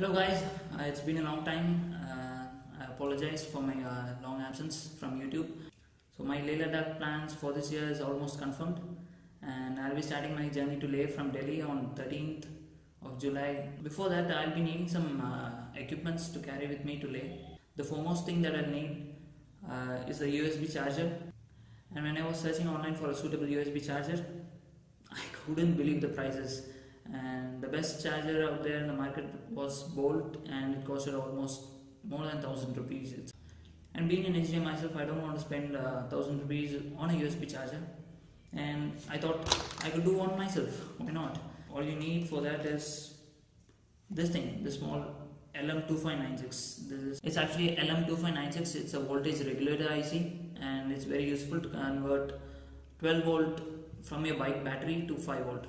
Hello guys, it's been a long time. I apologize for my long absence from YouTube. So my Leila Duck plans for this year is almost confirmed, and I'll be starting my journey to Leh from Delhi on 13th of July. Before that, I'll be needing some equipments to carry with me to Leh. The foremost thing that I'll need is a USB charger. And when I was searching online for a suitable USB charger, I couldn't believe the prices. And the best charger out there in the market was Bolt, and it costed almost more than 1,000 rupees. And being an engineer myself, I don't want to spend 1,000 rupees on a USB charger, and I thought I could do one myself. Why not? All you need for that is this thing, the small LM2596. It's actually LM2596. It's a voltage regulator IC, and it's very useful to convert 12 volt from your bike battery to 5 volt,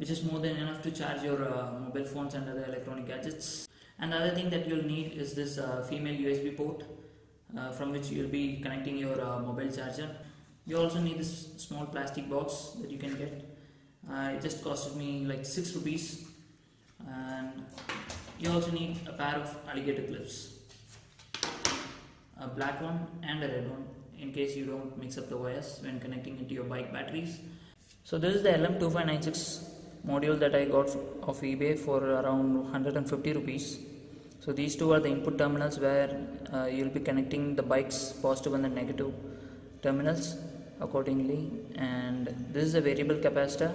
which is more than enough to charge your mobile phones and other electronic gadgets. And the other thing that you'll need is this female USB port from which you'll be connecting your mobile charger. You also need this small plastic box that you can get. It just costed me like 6 rupees. And you also need a pair of alligator clips, a black one and a red one, in case you don't mix up the wires when connecting it to your bike batteries. So this is the LM2596 module that I got off eBay for around 150 rupees. So these two are the input terminals where you'll be connecting the bike's positive and the negative terminals accordingly. And this is a variable capacitor,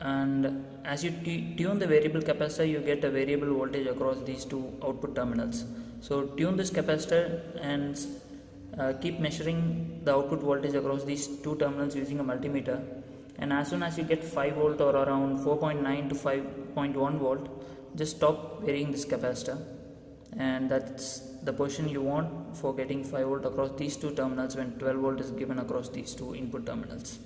and as you tune the variable capacitor, you get a variable voltage across these two output terminals. So tune this capacitor and keep measuring the output voltage across these two terminals using a multimeter. And as soon as you get 5 volt or around 4.9 to 5.1 volt, just stop varying this capacitor, and that's the position you want for getting 5 volt across these two terminals when 12 volt is given across these two input terminals.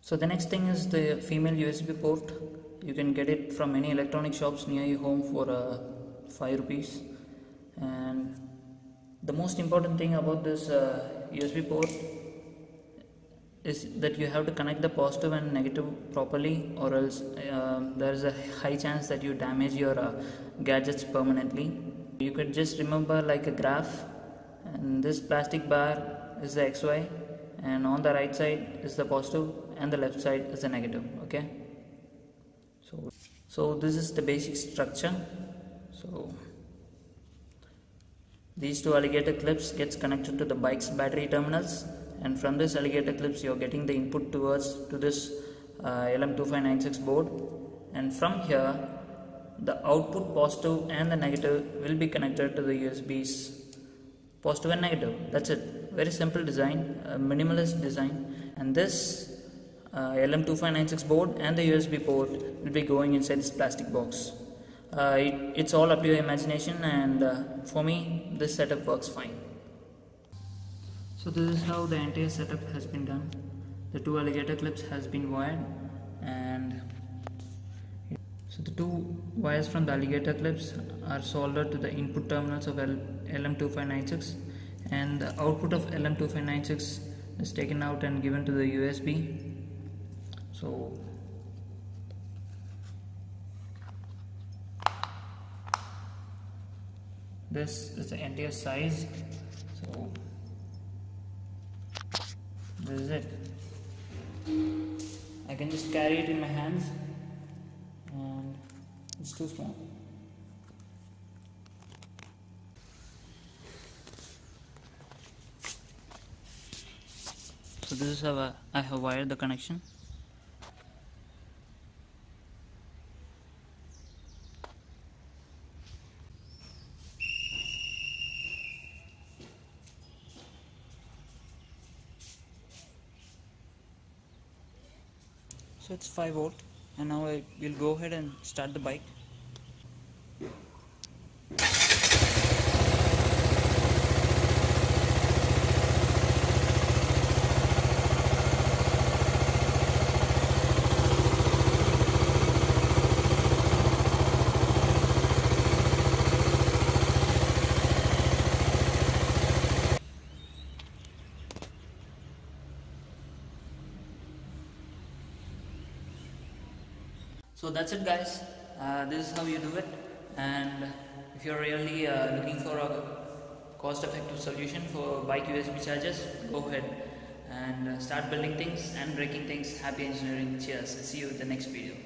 So the next thing is the female USB port. You can get it from any electronic shops near your home for 5 rupees. And the most important thing about this USB port is that you have to connect the positive and negative properly, or else there is a high chance that you damage your gadgets permanently. You could just remember like a graph, and this plastic bar is the XY, and on the right side is the positive and the left side is the negative. Okay, so this is the basic structure. So these two alligator clips gets connected to the bike's battery terminals, and from this alligator clips you are getting the input to this LM2596 board, and from here the output positive and the negative will be connected to the USB's positive and negative. That's it. Very simple design, a minimalist design. And this LM2596 board and the USB port will be going inside this plastic box. It's all up to your imagination, and for me this setup works fine. So this is how the entire setup has been done. The two alligator clips has been wired, and so the two wires from the alligator clips are soldered to the input terminals of LM2596, and the output of LM2596 is taken out and given to the USB. So this is the entire size. So this is it. I can just carry it in my hands, and it's too small. So this is how I have wired the connection. So it's 5 volt, and now I will go ahead and start the bike. So that's it guys, this is how you do it. And if you're really looking for a cost effective solution for bike USB chargers, go ahead and start building things and breaking things. Happy engineering, cheers, see you in the next video.